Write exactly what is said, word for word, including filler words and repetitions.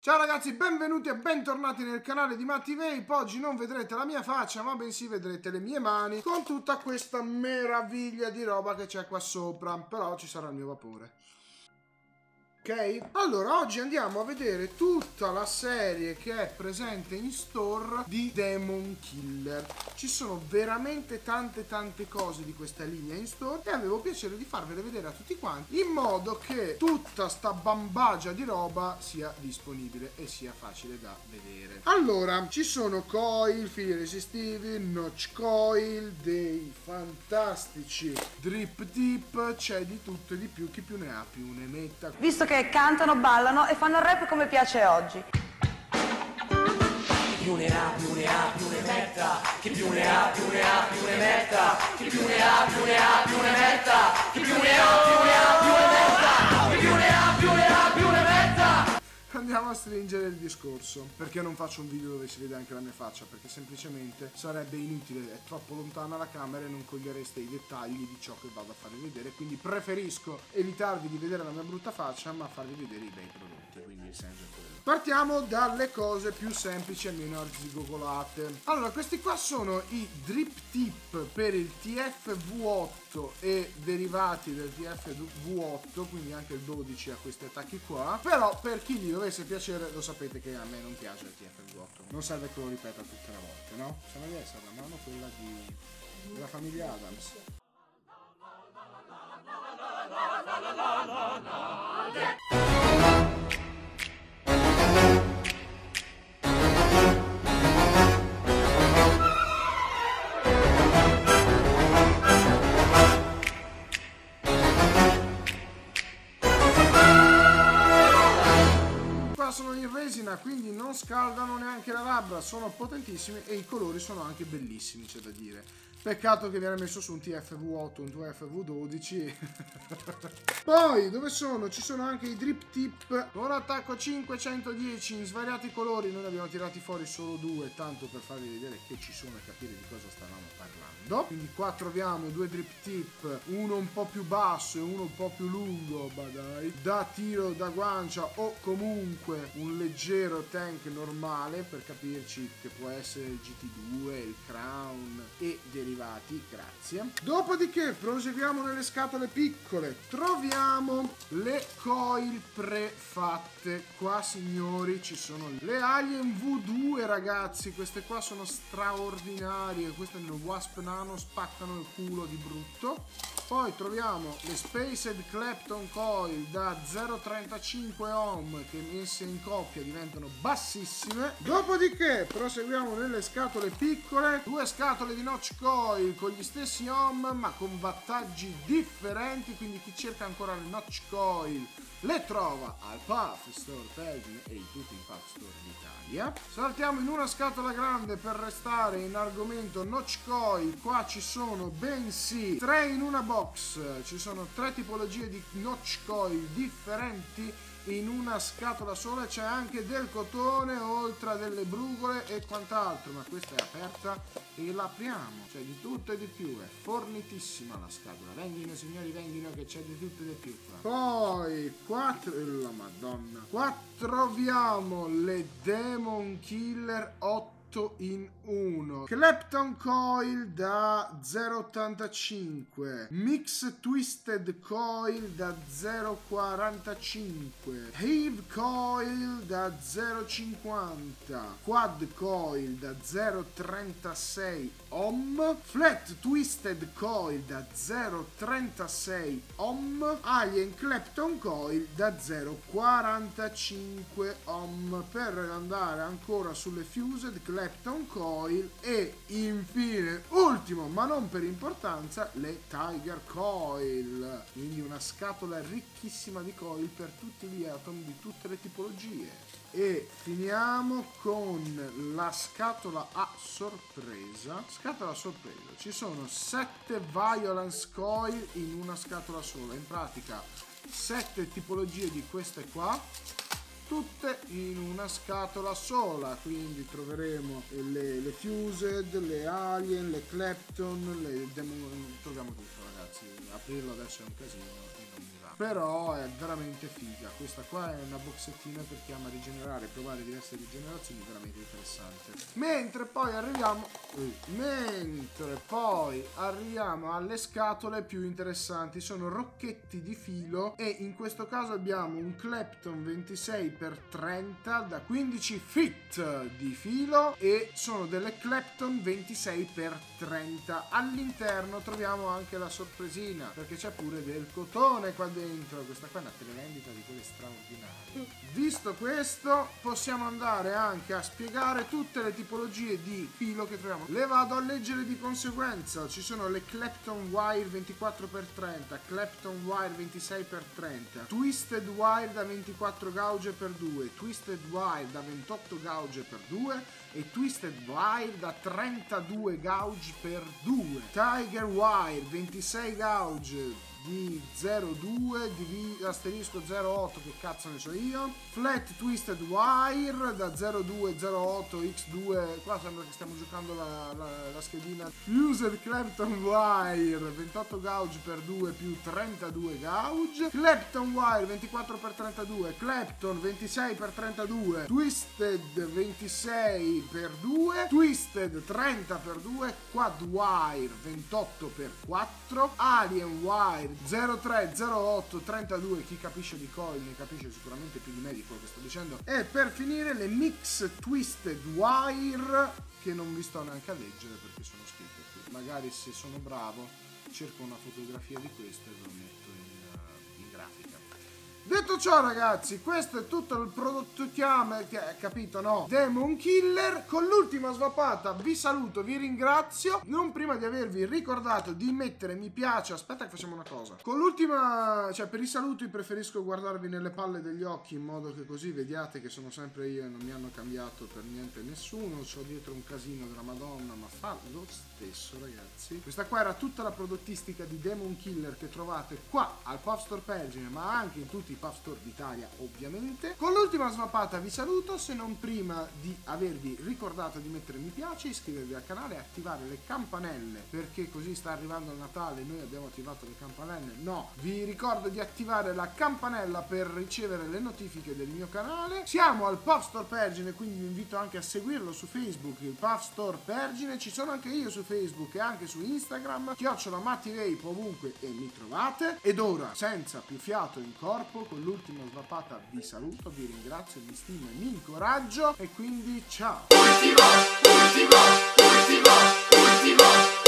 Ciao ragazzi, benvenuti e bentornati nel canale di Matti Vape. Oggi non vedrete la mia faccia, ma bensì vedrete le mie mani con tutta questa meraviglia di roba che c'è qua sopra. Però ci sarà il mio vapore. Ok? Allora, oggi andiamo a vedere tutta la serie che è presente in store di Demon Killer. Ci sono veramente tante tante cose di questa linea in store e avevo piacere di farvele vedere a tutti quanti, in modo che tutta sta bambagia di roba sia disponibile e sia facile da vedere. Allora, ci sono coil, fili resistivi, notch coil, dei fantastici drip dip, c'è di tutto e di più, chi più ne ha più ne metta. Visto che cantano, ballano e fanno il rap come piace oggi. Più ne ha, più ne ha, più ne metta. Chi più ne ha, più ne ha, più ne metta. Chi più ne ha, più ne ha, più ne metta. Chi più ne ha, più ne ha, più ne metta. Chi più ne ha, più ne ha, più ne metta. Andiamo a stringere il discorso. Perché non faccio un video dove si vede anche la mia faccia? Perché semplicemente sarebbe inutile, è troppo lontana la camera e non cogliereste i dettagli di ciò che vado a farvi vedere. Quindi preferisco evitarvi di vedere la mia brutta faccia, ma farvi vedere i bei prodotti. Quindi il senso è quello. Partiamo dalle cose più semplici e meno arzigogolate. Allora, questi qua sono i drip tip per il T F V otto e derivati del T F V otto, quindi anche il dodici ha questi attacchi qua. Però per chi li dovesse piacere, lo sapete che a me non piace il T F V otto. Non serve che lo ripeta tutte le volte, no? Se non è stata la mano quella di... della famiglia Adams. Sono in resina, quindi non scaldano neanche la labbra, sono potentissimi e i colori sono anche bellissimi, c'è da dire. Peccato che viene messo su un T F V otto, un T F V dodici. Poi dove sono? Ci sono anche i drip tip con attacco cinquecentodieci in svariati colori. Noi ne abbiamo tirati fuori solo due, tanto per farvi vedere che ci sono e capire di cosa stavamo parlando. Quindi qua troviamo due drip tip, uno un po' più basso e uno un po' più lungo, badai, da tiro da guancia o comunque un leggero tank normale, per capirci, che può essere il G T due, il Crown e derivati, grazie. Dopodiché proseguiamo nelle scatole piccole, troviamo le coil prefatte. Qua signori ci sono le Alien V due, ragazzi, queste qua sono straordinarie, queste nel Wasp Nano spaccano il culo di brutto. Poi troviamo le Spaced Clapton Coil da zero virgola trentacinque ohm che messe in coppia diventano bassissime. Dopodiché proseguiamo nelle scatole piccole, due scatole di notch coil con gli stessi ohm ma con wattaggi differenti, quindi chi cerca ancora le notch coil le trova al Puff Store Pergine e in tutti i Puff Store d'Italia. Saltiamo in una scatola grande per restare in argomento notch coil. Qua ci sono bensì tre in una box, ci sono tre tipologie di notch coil differenti in una scatola sola, c'è anche del cotone oltre a delle brugole e quant'altro, ma questa è aperta e l'apriamo, c'è di tutto e di più, è fornitissima la scatola. Venghino signori, venghino che c'è di tutto e di più qua. Poi quattro, la madonna, qua troviamo le Demon Killer otto in uno Clapton Coil da zero virgola ottantacinque, Mix Twisted Coil da zero virgola quarantacinque, Heave Coil da zero virgola cinquanta, Quad Coil da zero virgola trentasei ohm, Flat Twisted Coil da zero virgola trentasei ohm, Alien Clapton Coil da zero virgola quarantacinque ohm. Per andare ancora sulle Fused Clapton Coil e infine, ultimo ma non per importanza, le Tiger Coil, quindi una scatola ricchissima di coil per tutti gli atomi di tutte le tipologie. E finiamo con la scatola a sorpresa. Scatola a sorpresa, ci sono sette Violence Coil in una scatola sola, in pratica sette tipologie di queste qua tutte in una scatola sola, quindi troveremo le, le Fused, le Alien, le Clapton, le Demon, troviamo tutto ragazzi, aprirlo adesso è un casino. Però è veramente figa, questa qua è una boxettina per chi ama rigenerare e provare diverse rigenerazioni, veramente interessante. Mentre poi arriviamo mentre poi arriviamo alle scatole più interessanti, sono rocchetti di filo e in questo caso abbiamo un Clapton ventisei per trenta da quindici feet di filo e sono delle Clapton ventisei per trenta. All'interno troviamo anche la sorpresina perché c'è pure del cotone qua dentro, questa qua è una televendita di quelle straordinarie. Visto questo possiamo andare anche a spiegare tutte le tipologie di filo che troviamo, le vado a leggere di conseguenza. Ci sono le Clapton Wire ventiquattro per trenta, Clapton Wire ventisei per trenta, Twisted Wire da ventiquattro gauge per due, Twisted Wire da ventotto gauge per due e Twisted Wire da trentadue gauge per due, Tiger Wire ventisei gauge di zero virgola due di asterisco zero virgola otto, che cazzo ne so io, Flat Twisted Wire da zero virgola due zero virgola otto per due, qua sembra che stiamo giocando la, la, la schedina, Fused Clapton Wire ventotto gauge per due più trentadue gauge, Clapton Wire ventiquattro per trentadue, Clapton ventisei per trentadue, Twisted ventisei per due, Twisted trenta per due, Quad Wire ventotto per quattro, Alien Wire zero virgola tre zero virgola otto trentadue, chi capisce di coin ne capisce sicuramente più di me di quello che sto dicendo, e per finire le Mix Twisted Wire che non vi sto neanche a leggere perché sono scritte qui, magari se sono bravo cerco una fotografia di questo e ve lo metto in, in grafica. Detto ciò ragazzi, questo è tutto il prodotto chiama, capito no? Demon Killer. Con l'ultima svapata vi saluto, vi ringrazio, non prima di avervi ricordato di mettere mi piace. Aspetta che facciamo una cosa, con l'ultima, cioè per i saluti preferisco guardarvi nelle palle degli occhi in modo che così vediate che sono sempre io e non mi hanno cambiato per niente nessuno, c'ho dietro un casino della madonna ma fa lo stesso ragazzi. Questa qua era tutta la prodottistica di Demon Killer che trovate qua al Puff Store Pergine ma anche in tutti i Puff Store d'Italia ovviamente. Con l'ultima svapata vi saluto, se non prima di avervi ricordato di mettere mi piace, iscrivervi al canale e attivare le campanelle perché così sta arrivando il Natale, noi abbiamo attivato le campanelle, no, vi ricordo di attivare la campanella per ricevere le notifiche del mio canale. Siamo al Puff Store Pergine, quindi vi invito anche a seguirlo su Facebook, il Puff Store Pergine, ci sono anche io su Facebook e anche su Instagram, chiocciola Matti Vape ovunque e mi trovate. Ed ora senza più fiato in corpo, con l'ultima svapata vi saluto, vi ringrazio, vi stimo e mi incoraggio e quindi ciao! Ultimo, ultimo, ultimo, ultimo.